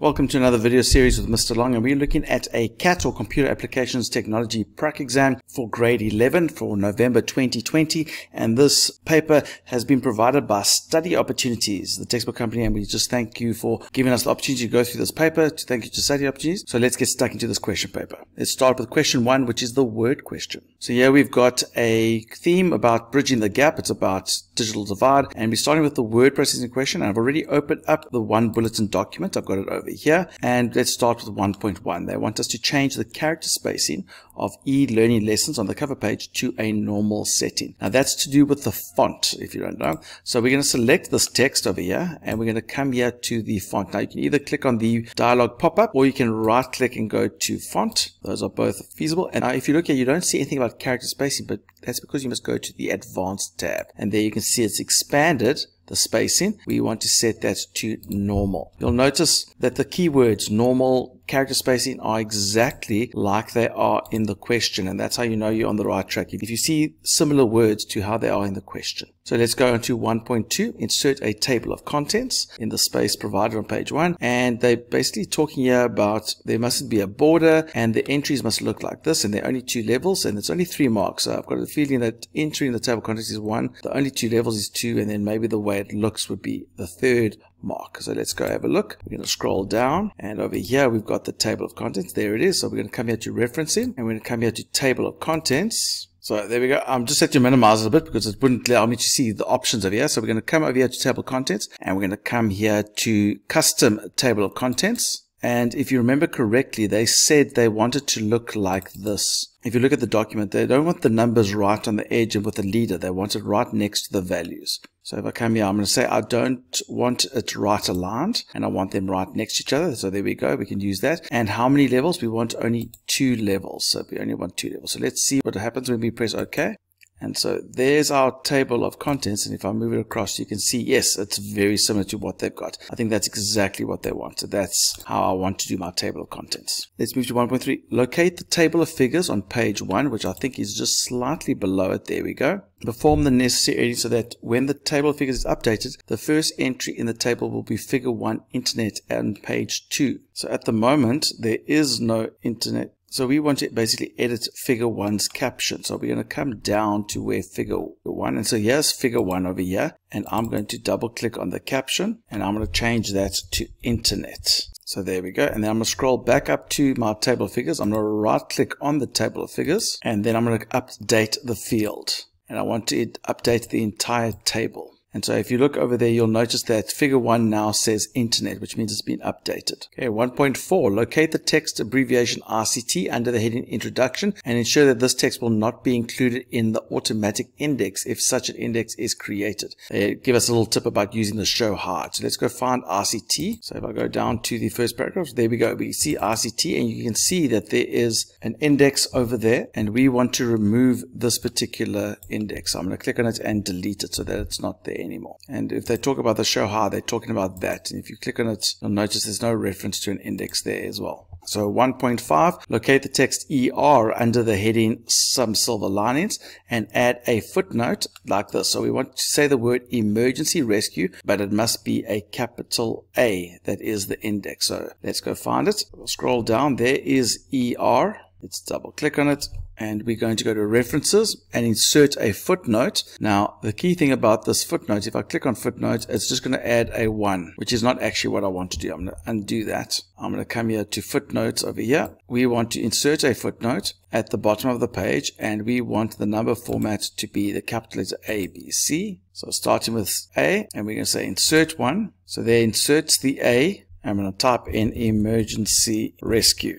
Welcome to another video series with Mr. Long, and we're looking at a CAT or Computer Applications Technology PRAC exam for grade 11 for November 2020, and this paper has been provided by Study Opportunities, the textbook company, and we just thank you for giving us the opportunity to go through this paper. Thank you to Study Opportunities. So let's get stuck into this question paper. Let's start with question 1, which is the word question. So here we've got a theme about bridging the gap. It's about digital divide, and we're starting with the word processing question. I've already opened up the one bulletin document. I've got it over here, and let's start with 1.1. They want us to change the character spacing of e-learning lessons on the cover page to a normal setting. Now that's to do with the font, if you don't know. So we're going to select this text over here, and we're going to come here to the font. Now you can either click on the dialog pop-up, or you can right click and go to font. Those are both feasible. And now if you look here, you don't see anything about character spacing, but that's because you must go to the advanced tab, and there you can see it's expanded the spacing. We want to set that to normal. You'll notice that the keywords normal, character spacing are exactly like they are in the question, and that's how you know you're on the right track if you see similar words to how they are in the question. So let's go on to 1.2, insert a table of contents in the space provided on page 1, and they're basically talking here about there mustn't be a border, and the entries must look like this, and there are only 2 levels, and it's only 3 marks. So I've got a feeling that entering the table of contents is 1, the only 2 levels is 2, and then maybe the way it looks would be the third mark. So let's go have a look. We're going to scroll down, and over here we've got the table of contents. There it is. So we're going to come here to referencing, and we're going to come here to table of contents. So there we go. I'm just had to minimize it a bit because it wouldn't allow me to see the options over here. So we're going to come over here to table of contents, and we're going to come here to custom table of contents. And if you remember correctly, they said they wanted to look like this. If you look at the document, they don't want the numbers right on the edge and with the leader. They want it right next to the values. So if I come here, I'm going to say I don't want it right aligned, and I want them right next to each other. So there we go. We can use that. And how many levels? We want only 2 levels. So we only want 2 levels. So let's see what happens when we press OK. And so there's our table of contents, and if I move it across, you can see, yes, it's very similar to what they've got. I think that's exactly what they want. So that's how I want to do my table of contents. Let's move to 1.3. Locate the table of figures on page 1, which I think is just slightly below it. There we go. Perform the necessary editing so that when the table of figures is updated, the first entry in the table will be figure 1 internet and page 2. So at the moment, there is no internet. So we want to basically edit figure 1's caption. So we're going to come down to where figure 1. And so here's figure 1 over here. And I'm going to double click on the caption, and I'm going to change that to internet. So there we go. And then I'm going to scroll back up to my table of figures. I'm going to right click on the table of figures, and then I'm going to update the field. And I want to update the entire table. And so if you look over there, you'll notice that figure 1 now says internet, which means it's been updated. Okay, 1.4, locate the text abbreviation RCT under the heading introduction, and ensure that this text will not be included in the automatic index if such an index is created. They give us a little tip about using the show hard. So let's go find RCT. So if I go down to the first paragraph, there we go. We see RCT, and you can see that there is an index over there, and we want to remove this particular index. So I'm going to click on it and delete it so that it's not there anymore. And if they talk about the show how, they're talking about that. And if you click on it, you'll notice there's no reference to an index there as well. So 1.5, locate the text ER under the heading some silver linings, and add a footnote like this. So we want to say the word emergency rescue, but it must be a capital A. That is the index. So let's go find it. We'll scroll down. There is ER. Let's double click on it, and we're going to go to references and insert a footnote. Now, the key thing about this footnote, if I click on footnote, it's just going to add a 1, which is not actually what I want to do. I'm going to undo that. I'm going to come here to footnotes over here. We want to insert a footnote at the bottom of the page, and we want the number format to be the capital letter A, B, C. So starting with A, and we're going to say insert 1. So there inserts the A. I'm going to type in emergency rescue,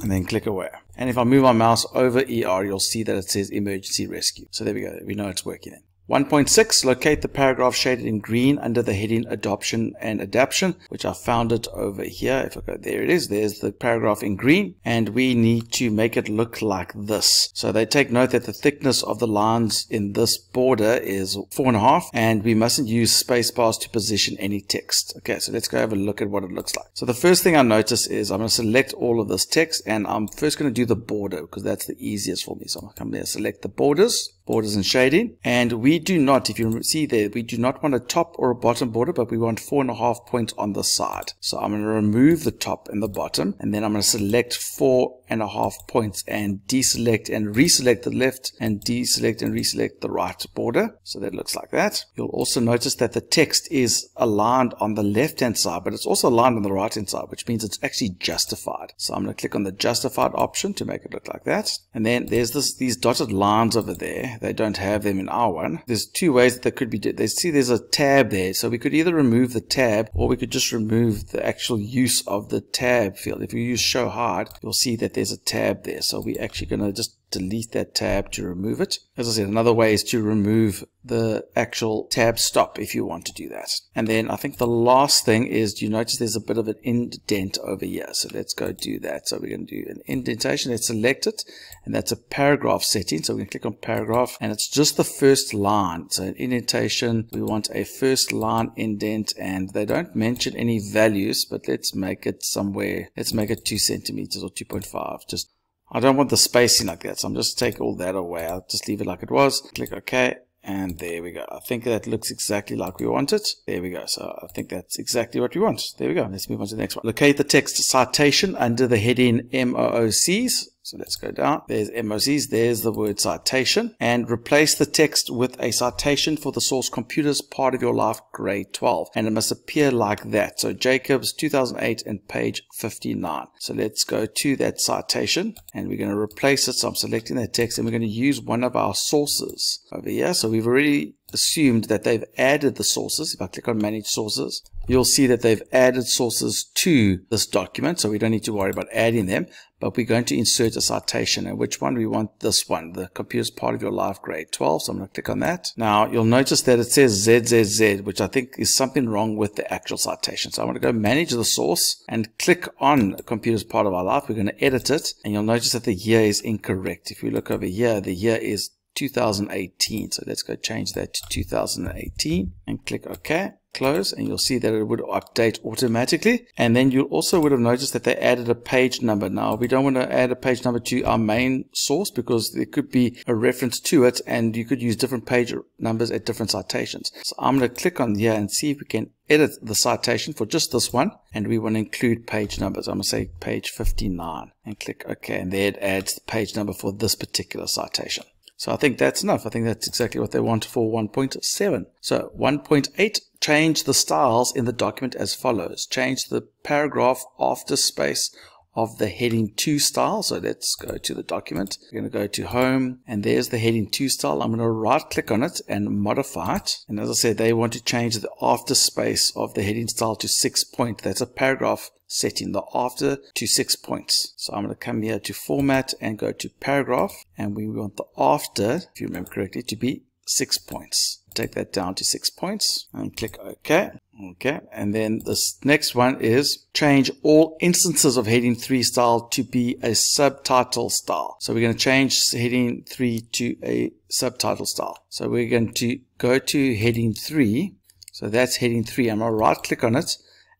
and then click away. And if I move my mouse over ER, you'll see that it says emergency rescue. So there we go. We know it's working then. 1.6, locate the paragraph shaded in green under the heading adoption and adaption, which I found it over here. If I go, there it is. There's the paragraph in green, and we need to make it look like this. So they take note that the thickness of the lines in this border is 4.5, and we mustn't use space bars to position any text. Okay, so let's go have a look at what it looks like. So the first thing I notice is I'm going to select all of this text, and I'm first going to do the border because that's the easiest for me. So I'm going to come there, select the borders and shading, and we we do not, if you see there, we do not want a top or a bottom border, but we want 4.5 points on the side. So I'm going to remove the top and the bottom, and then I'm going to select 4.5 points and deselect and reselect the left and deselect and reselect the right border. So that looks like that. You'll also notice that the text is aligned on the left hand side, but it's also aligned on the right hand side, which means it's actually justified. So I'm going to click on the justified option to make it look like that. And then there's these dotted lines over there. They don't have them in our one. There's two ways that they could be done. See, there's a tab there. So we could either remove the tab, or we could just remove the actual use of the tab field. If you use show hide, you'll see that there's a tab there. So we're actually going to just delete that tab to remove it. As I said, another way is to remove the actual tab stop if you want to do that. And then I think the last thing is, do you notice there's a bit of an indent over here? So let's go do that. So we're going to do an indentation. Let's select it, and that's a paragraph setting. So we can click on paragraph, and it's just the first line. So an indentation, we want a first line indent, and they don't mention any values, but let's make it somewhere. Let's make it 2 centimeters or 2.5. Just, I don't want the spacing like that, so I'm just take all that away. I'll just leave it like it was. Click OK, and there we go. I think that looks exactly like we want it. There we go. So I think that's exactly what we want. There we go. Let's move on to the next one. Locate the text citation under the heading MOOCs. So let's go down. There's MOOCs. There's the word citation. And replace the text with a citation for the source Computers, Part of Your Life, Grade 12. And it must appear like that. So Jacobs, 2008 and page 59. So let's go to that citation, and we're going to replace it. So I'm selecting that text, and we're going to use one of our sources over here. So we've already assumed that they've added the sources. If I click on manage sources, you'll see that they've added sources to this document. So we don't need to worry about adding them, but we're going to insert a citation. And which one? We want this one, the Computers, Part of Your Life, Grade 12. So I'm going to click on that. Now you'll notice that it says ZZZ, which I think is something wrong with the actual citation. So I'm going to go manage the source and click on Computers, Part of Our Life. We're going to edit it, and you'll notice that the year is incorrect. If we look over here, the year is 2018. So let's go change that to 2018 and click OK, close, and you'll see that it would update automatically. And then you also would have noticed that they added a page number. Now we don't want to add a page number to our main source, because there could be a reference to it, and you could use different page numbers at different citations. So I'm going to click on here and see if we can edit the citation for just this one, and we want to include page numbers. I'm going to say page 59 and click OK, and there it adds the page number for this particular citation. So I think that's enough. I think that's exactly what they want for 1.7. So 1.8, change the styles in the document as follows. Change the paragraph after space of the heading 2 style. So let's go to the document. We're going to go to home, and there's the heading 2 style. I'm going to right click on it and modify it. And as I said, they want to change the after space of the heading style to 6 point. That's a paragraph setting, the after to 6 points. So I'm going to come here to format and go to paragraph, and we want the after, if you remember correctly, to be 6 points. Take that down to 6 points and click OK. Okay, and then this next one is change all instances of heading 3 style to be a subtitle style. So we're going to change heading 3 to a subtitle style. So we're going to go to heading 3. So that's heading 3. I'm going to right click on it,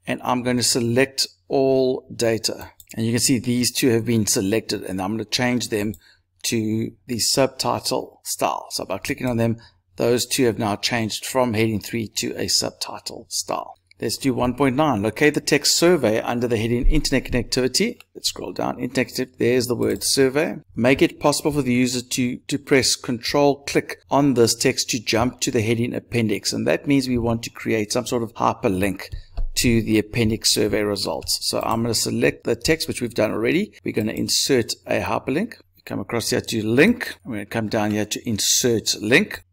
and I'm going to select all data. And you can see these two have been selected, and I'm going to change them to the subtitle style. So by clicking on them, those two have now changed from heading 3 to a subtitle style. Let's do 1.9. Locate the text survey under the heading Internet Connectivity. Let's scroll down. Internet Connectivity. There's the word survey. Make it possible for the user to press Control-click on this text to jump to the heading Appendix. And that means we want to create some sort of hyperlink to the appendix survey results. So I'm going to select the text, which we've done already. We're going to insert a hyperlink. Come across here to Link. We're going to come down here to Insert Link.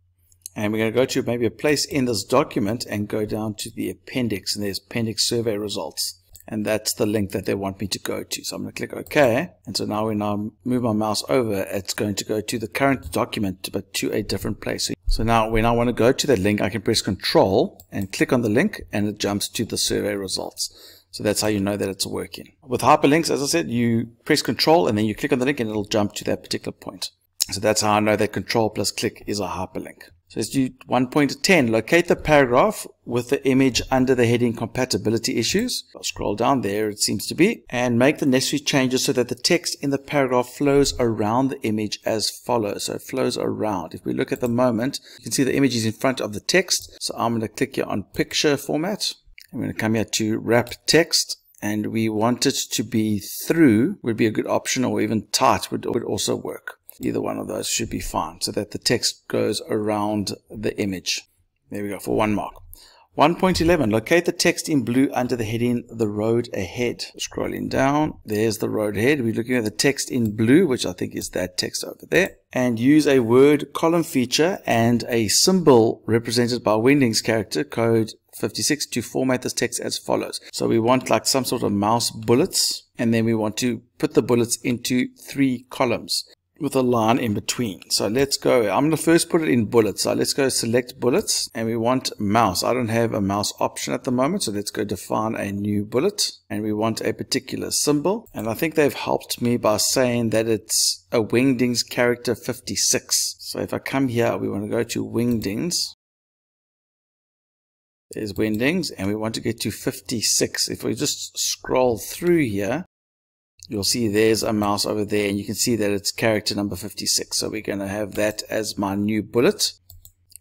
And we're going to go to maybe a place in this document and go down to the appendix, and there's appendix survey results. And that's the link that they want me to go to. So I'm going to click OK. And so now when I move my mouse over, it's going to go to the current document, but to a different place. So now when I want to go to that link, I can press Control and click on the link, and it jumps to the survey results. So that's how you know that it's working. With hyperlinks, as I said, you press Control and then you click on the link, and it'll jump to that particular point. So that's how I know that Control plus click is a hyperlink. So let's do 1.10. Locate the paragraph with the image under the heading compatibility issues. I'll scroll down there, it seems to be, and make the necessary changes so that the text in the paragraph flows around the image as follows. So it flows around. If we look at the moment, you can see the image is in front of the text. So I'm going to click here on picture format. I'm going to come here to wrap text, and we want it to be through would be a good option, or even tight would also work. Either one of those should be fine, so that the text goes around the image. There we go, for 1 mark. 1.11, locate the text in blue under the heading the road ahead. Scrolling down, there's the road ahead. We're looking at the text in blue, which I think is that text over there. And use a word column feature and a symbol represented by Wingdings character code 56 to format this text as follows. So we want like some sort of mouse bullets, and then we want to put the bullets into 3 columns. With a line in between. So let's go, I'm going to first put it in bullets. So let's go select bullets, and we want mouse. I don't have a mouse option at the moment, so let's go define a new bullet, and we want a particular symbol. And I think they've helped me by saying that it's a Wingdings character 56. So if I come here, we want to go to Wingdings. There's Wingdings, and we want to get to 56. If we just scroll through here, you'll see there's a mouse over there, and you can see that it's character number 56. So we're going to have that as my new bullet.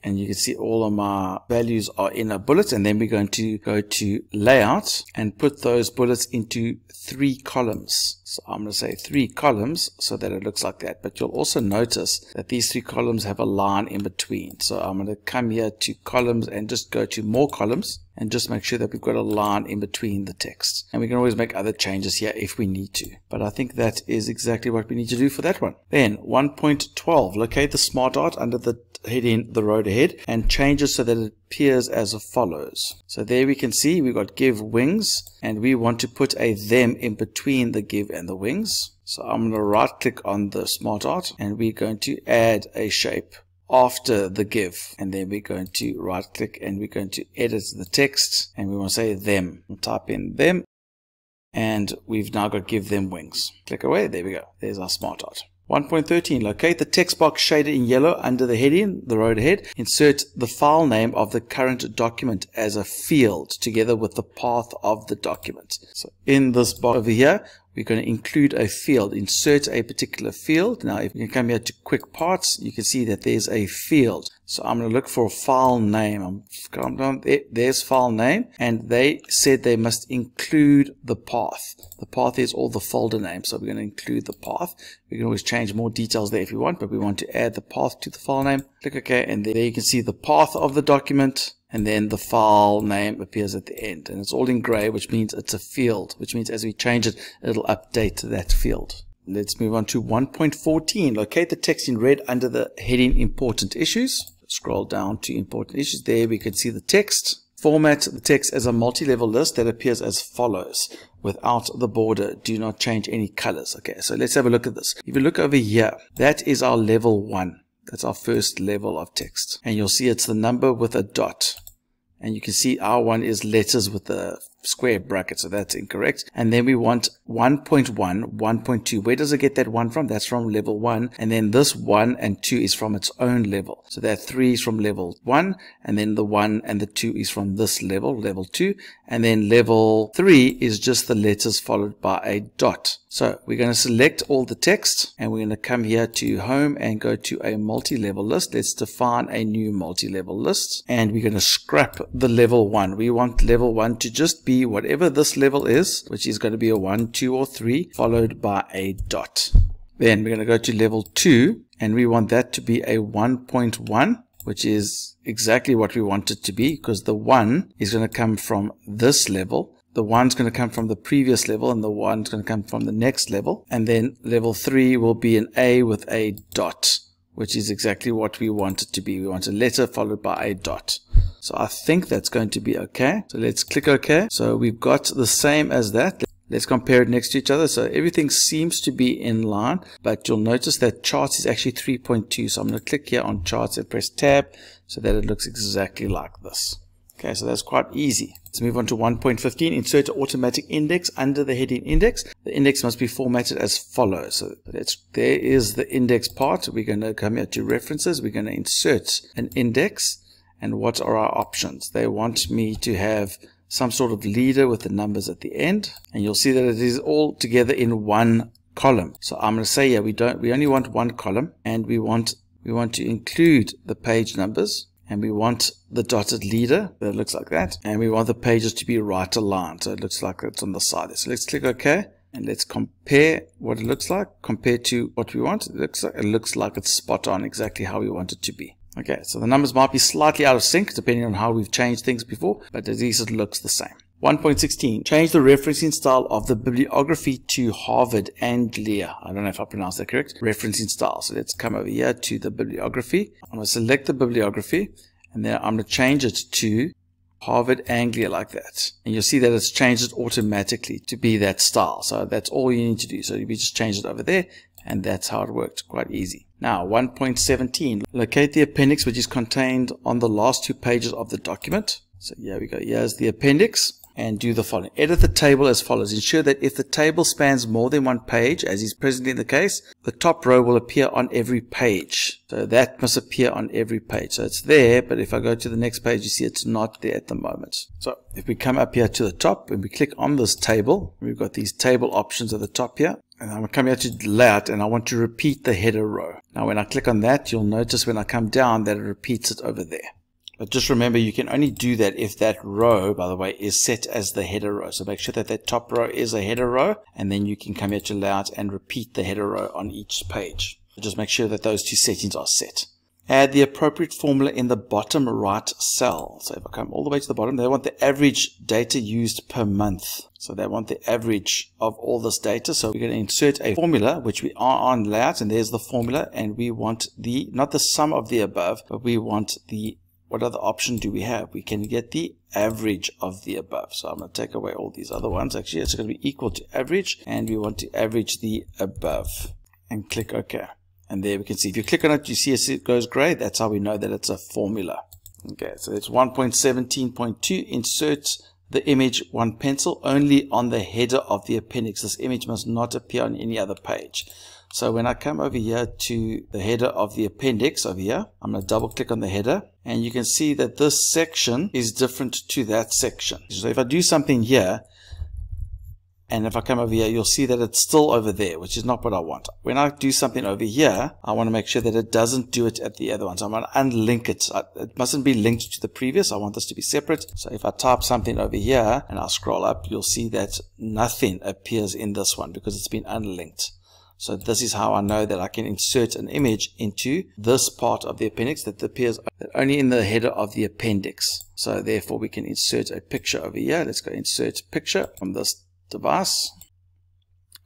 And you can see all of my values are in a bullet. And then we're going to go to layout and put those bullets into 3 columns. So I'm going to say 3 columns so that it looks like that. But you'll also notice that these 3 columns have a line in between. So I'm going to come here to columns and just go to more columns and just make sure that we've got a line in between the text. And we can always make other changes here if we need to. But I think that is exactly what we need to do for that one. Then 1.12, locate the smart art under the heading the road ahead and change it so that it appears as follows. So there we can see we've got give wings, and we want to put a them in between the give and the wings. So I'm going to right click on the smart art, and we're going to add a shape after the give, and then we're going to right click and we're going to edit the text, and we want to say them and type in them, and we've now got give them wings. Click away, there we go, there's our smart art. 1.13, locate the text box shaded in yellow under the heading the road ahead. Insert the file name of the current document as a field together with the path of the document. So in this box over here, we're going to include a field, insert a particular field. Now if you come here to quick parts, you can see that there's a field. So I'm going to look for file name. I'm going down there, there's file name, and they said they must include the path. The path is all the folder names, so we're going to include the path. We can always change more details there if you want, but we want to add the path to the file name. Click OK, and there you can see the path of the document. And then the file name appears at the end, and it's all in gray, which means it's a field, which means as we change it, it'll update that field. Let's move on to 1.14. Locate the text in red under the heading important issues. Scroll down to important issues. There we can see the text. Format the text as a multi-level list that appears as follows. Without the border, do not change any colors. Okay, so let's have a look at this. If you look over here, that is our level 1. That's our first level of text. And you'll see it's the number with a dot. And you can see our one is letters with a square bracket, so that's incorrect. And then we want 1.1, 1.2. Where does it get that 1 from? That's from level 1. And then this 1 and 2 is from its own level. So that 3 is from level 1. And then the 1 and the 2 is from this level, level 2. And then level 3 is just the letters followed by a dot. So we're going to select all the text, and we're going to come here to home and go to a multi-level list. Let's define a new multi-level list, and we're going to scrap the level 1. We want level 1 to just be whatever this level is, which is going to be a 1, 2, or 3, followed by a dot. Then we're going to go to level 2, and we want that to be a 1.1, which is exactly what we want it to be, because the 1 is going to come from this level. The 1's going to come from the previous level, and the 1's going to come from the next level. And then level 3 will be an A with a dot, which is exactly what we want it to be. We want a letter followed by a dot. So I think that's going to be okay. So let's click OK. So we've got the same as that. Let's compare it next to each other. So everything seems to be in line, but you'll notice that charts is actually 3.2. So I'm going to click here on charts and press tab so that it looks exactly like this. Okay, so that's quite easy. Let's move on to 1.15. Insert automatic index under the heading index. The index must be formatted as follows. So there is the index part. We're going to come here to references. We're going to insert an index. And what are our options? They want me to have some sort of leader with the numbers at the end. And you'll see that it is all together in one column. So I'm going to say here, we only want one column, and we want to include the page numbers, and we want the dotted leader that looks like that, and we want the pages to be right aligned, so it looks like it's on the side. So let's click OK, and let's compare what it looks like compared to what we want. It looks like it's spot on, exactly how we want it to be. Okay, so the numbers might be slightly out of sync depending on how we've changed things before, but at least it looks the same. 1.16. Change the referencing style of the bibliography to Harvard Anglia. I don't know if I pronounced that correct. Referencing style. So let's come over here to the bibliography. I'm going to select the bibliography, and then I'm going to change it to Harvard Anglia like that. And you'll see that it's changed it automatically to be that style. So that's all you need to do. So you just change it over there, and that's how it worked. Quite easy. Now, 1.17. Locate the appendix which is contained on the last two pages of the document. So here we go. Here's the appendix. And do the following. Edit the table as follows. Ensure that if the table spans more than one page, as is presently the case, the top row will appear on every page. So that must appear on every page. So it's there, but if I go to the next page, you see it's not there at the moment. So if we come up here to the top and we click on this table, we've got these table options at the top here. And I'm going to come here to layout, and I want to repeat the header row. Now when I click on that, you'll notice when I come down that it repeats it over there. But just remember, you can only do that if that row, by the way, is set as the header row. So make sure that that top row is a header row, and then you can come here to layout and repeat the header row on each page. So just make sure that those two settings are set. Add the appropriate formula in the bottom right cell. So if I come all the way to the bottom, they want the average data used per month. So they want the average of all this data. So we're going to insert a formula, which we are on layout, and there's the formula, and we want the, not the sum of the above, but we want the, what other option do we have? We can get the average of the above. So I'm going to take away all these other ones. Actually, it's going to be equal to average, and we want to average the above. And click OK. And there we can see. If you click on it, you see it goes grey. That's how we know that it's a formula. Okay, so it's 1.17.2. Insert the image one pencil only on the header of the appendix. This image must not appear on any other page. So when I come over here to the header of the appendix over here, I'm going to double click on the header, and you can see that this section is different to that section. So if I do something here, and if I come over here, you'll see that it's still over there, which is not what I want. When I do something over here, I want to make sure that it doesn't do it at the other one. So I'm going to unlink it. It mustn't be linked to the previous. I want this to be separate. So if I type something over here and I scroll up, you'll see that nothing appears in this one because it's been unlinked. So this is how I know that I can insert an image into this part of the appendix that appears only in the header of the appendix. So therefore we can insert a picture over here. Let's go insert picture from this device.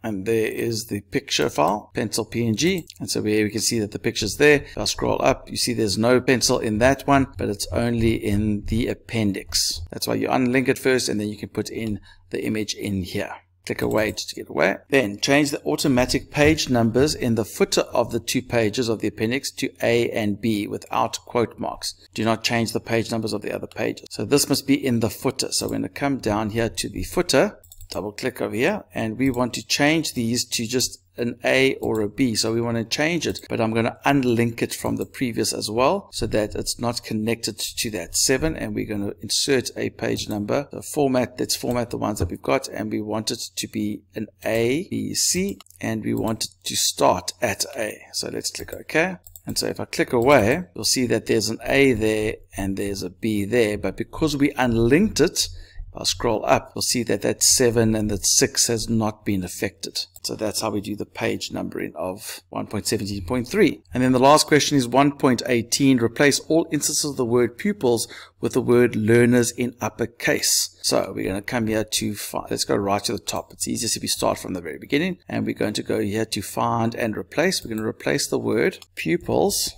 And there is the picture file, pencil PNG. And so here we can see that the picture's there. If I scroll up, you see there's no pencil in that one, but it's only in the appendix. That's why you unlink it first, and then you can put in the image in here. Click away just to get away. Then change the automatic page numbers in the footer of the two pages of the appendix to A and B without quote marks. Do not change the page numbers of the other pages. So this must be in the footer. So we're going to come down here to the footer, double click over here, and we want to change these to just an A or a B. So we want to change it, but I'm going to unlink it from the previous as well so that it's not connected to that 7, and we're going to insert a page number. So format, let's format the ones that we've got, and we want it to be an A, B, C, and we want it to start at A. So let's click OK. And so if I click away, you'll see that there's an A there and there's a B there, but because we unlinked it, if I scroll up, you'll see that that 7 and that 6 has not been affected. So that's how we do the page numbering of 1.17.3. And then the last question is 1.18. Replace all instances of the word pupils with the word learners in uppercase. So we're going to come here to find. Let's go right to the top. It's easiest if we start from the very beginning. And we're going to go here to find and replace. We're going to replace the word pupils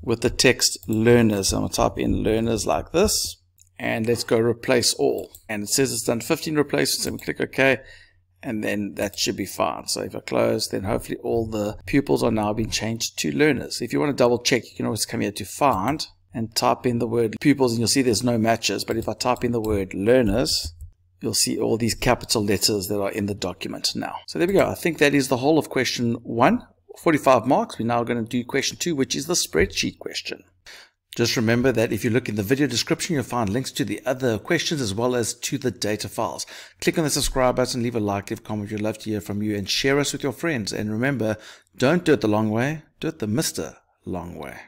with the text learners. I'm going to type in learners like this. And let's go replace all. And it says it's done 15 replacements, and we click OK. And then that should be fine. So if I close, then hopefully all the pupils are now being changed to learners. If you want to double check, you can always come here to find and type in the word pupils, and you'll see there's no matches. But if I type in the word learners, you'll see all these capital letters that are in the document now. So there we go. I think that is the whole of question 1. 45 marks. We're now going to do question 2, which is the spreadsheet question. Just remember that if you look in the video description, you'll find links to the other questions as well as to the data files. Click on the subscribe button, leave a like, leave a comment. We'd love to hear from you, and share us with your friends. And remember, don't do it the long way, do it the Mr. Long Way.